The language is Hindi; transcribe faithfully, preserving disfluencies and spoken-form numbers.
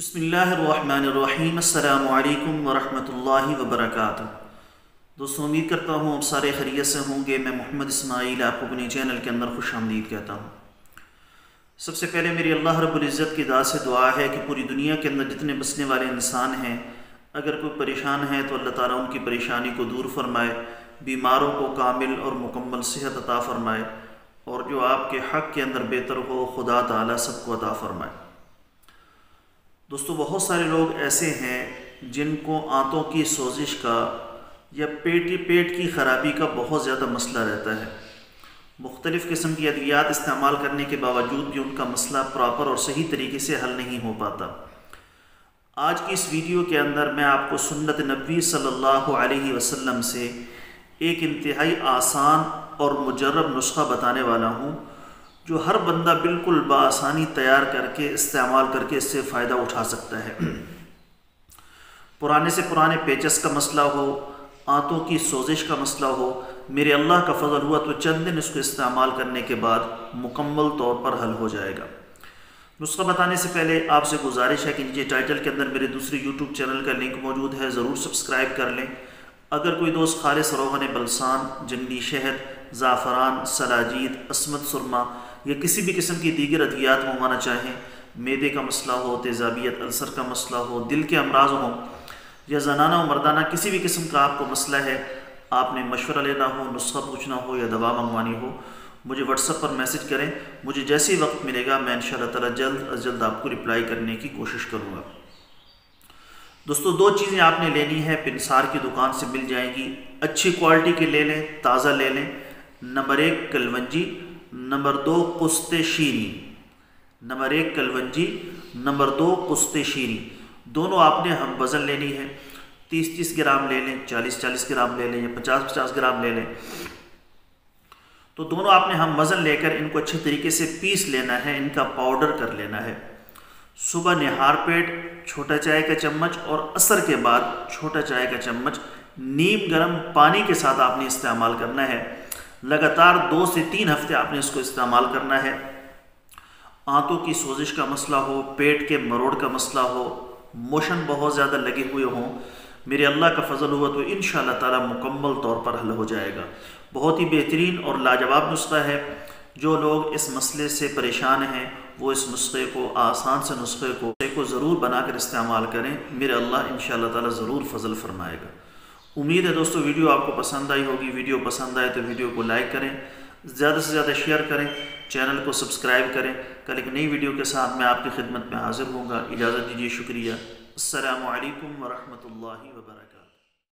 बिस्मिल्लाहिर्रहमानिर्रहीम अस्सलामु अलैकुम वरहमतुल्लाहि वबरकातुहू। दोस्तों, उम्मीद करता हूँ आप सारे खैरियत से होंगे। मैं मोहम्मद इस्माइल आपको अपने चैनल के अंदर खुश आमदीद कहता हूँ। सबसे पहले मेरी अल्लाह रब्बुल इज़्ज़त की दात से दुआ है कि पूरी दुनिया के अंदर जितने बसने वाले इंसान हैं, अगर कोई परेशान है तो अल्लाह ताला उनकी परेशानी को दूर फरमाए, बीमारों को कामिल और मुकम्मल सेहत अता फरमाए, और जो आपके हक़ के अंदर बेहतर हो खुदा ताला सबको अता फरमाए। दोस्तों, बहुत सारे लोग ऐसे हैं जिनको आंतों की सोजिश का या पेटी पेट की खराबी का बहुत ज़्यादा मसला रहता है। मुख्तलिफ़ किस्म की अद्वियात इस्तेमाल करने के बावजूद भी उनका मसला प्रॉपर और सही तरीके से हल नहीं हो पाता। आज की इस वीडियो के अंदर मैं आपको सुन्नत नबी सल्लल्लाहु अलैहि वसल्लम से एक इंतहाई आसान और मुजर्रब नुस्खा बताने वाला हूँ, जो हर बंदा बिल्कुल बासानी तैयार करके इस्तेमाल करके इससे फ़ायदा उठा सकता है। पुराने से पुराने पेचस का मसला हो, आंतों की सोजिश का मसला हो, मेरे अल्लाह का फजल हुआ तो चंद दिन इसको इस्तेमाल करने के बाद मुकम्मल तौर पर हल हो जाएगा। नुस्खा बताने से पहले आपसे गुजारिश है कि नीचे टाइटल के अंदर मेरे दूसरे यूट्यूब चैनल का लिंक मौजूद है, ज़रूर सब्सक्राइब कर लें। अगर कोई दोस्त खालिस रोगन बलसान, जंगली शहद, ज़ाफ़रान, सलाजीद, असमत सुरमा या किसी भी किस्म की दीगर अद्वियात मंगवाना चाहें, मैदे का मसला हो, तेजाबियत, अल्सर का मसला हो, दिल के अमराज हों या जनाना और मर्दाना किसी भी किस्म का आपको मसला है, आपने मशवरा लेना हो, नुस्खा पूछना हो या दवा मंगवानी हो, मुझे व्हाट्सएप पर मैसेज करें। मुझे जैसे ही वक्त मिलेगा मैं इंशाअल्लाह ताला जल्द अज जल्द आपको रिप्लाई करने की कोशिश करूँगा। दोस्तों, दो चीज़ें आपने लेनी है, पिनसार की दुकान से मिल जाएंगी, अच्छी क्वालिटी की ले लें, ताज़ा ले लें। नंबर एक कलवंजी, नंबर दो कुस्ते शीरी। नंबर एक कलवंजी, नंबर दो कुस्ते शीरी। दोनों आपने हम वज़न लेनी है, तीस तीस ग्राम ले लें, चालीस चालीस ग्राम ले लें या पचास पचास ग्राम ले लें। तो दोनों आपने हम वज़न लेकर इनको अच्छे तरीके से पीस लेना है, इनका पाउडर कर लेना है। सुबह निहार पेट छोटा चाय का चम्मच और असर के बाद छोटा चाय का चम्मच नीम गर्म पानी के साथ आपने इस्तेमाल करना है। लगातार दो से तीन हफ्ते आपने इसको इस्तेमाल करना है। आंतों की सोजिश का मसला हो, पेट के मरोड़ का मसला हो, मोशन बहुत ज़्यादा लगे हुए हों, मेरे अल्लाह का फजल हुआ तो इंशाअल्लाह ताला मुकम्मल तौर पर हल हो जाएगा। बहुत ही बेहतरीन और लाजवाब नुस्खा है। जो लोग इस मसले से परेशान हैं वो इस नुस्खे को, आसान से नुस्खे को को ज़रूर बनाकर इस्तेमाल करें। मेरे अल्लाह इंशाअल्लाह ताला ज़रूर फजल फरमाएगा। उम्मीद है दोस्तों वीडियो आपको पसंद आई होगी। वीडियो पसंद आए तो वीडियो को लाइक करें, ज़्यादा से ज़्यादा शेयर करें, चैनल को सब्सक्राइब करें। कल एक नई वीडियो के साथ मैं आपकी खिदमत में हाजिर होऊंगा। इजाज़त दीजिए, शुक्रिया। अस्सलामु अलैकुम वरहमतुल्लाहि वबरकातुहू।